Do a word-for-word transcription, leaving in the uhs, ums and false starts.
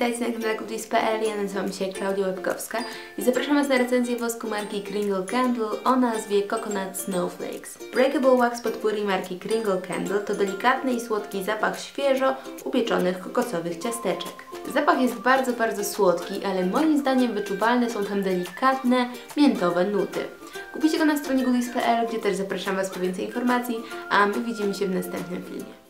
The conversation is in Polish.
witajcie na kanale Goodies kropka p l, ja nazywam się Klaudia Łepkowska i zapraszam Was na recenzję wosku marki Kringle Candle o nazwie Coconut Snowflakes. Breakable Wax Potpourri marki Kringle Candle to delikatny i słodki zapach świeżo upieczonych kokosowych ciasteczek. Zapach jest bardzo, bardzo słodki, ale moim zdaniem wyczuwalne są tam delikatne, miętowe nuty. Kupicie go na stronie Goodies kropka p l, gdzie też zapraszam Was po więcej informacji, a my widzimy się w następnym filmie.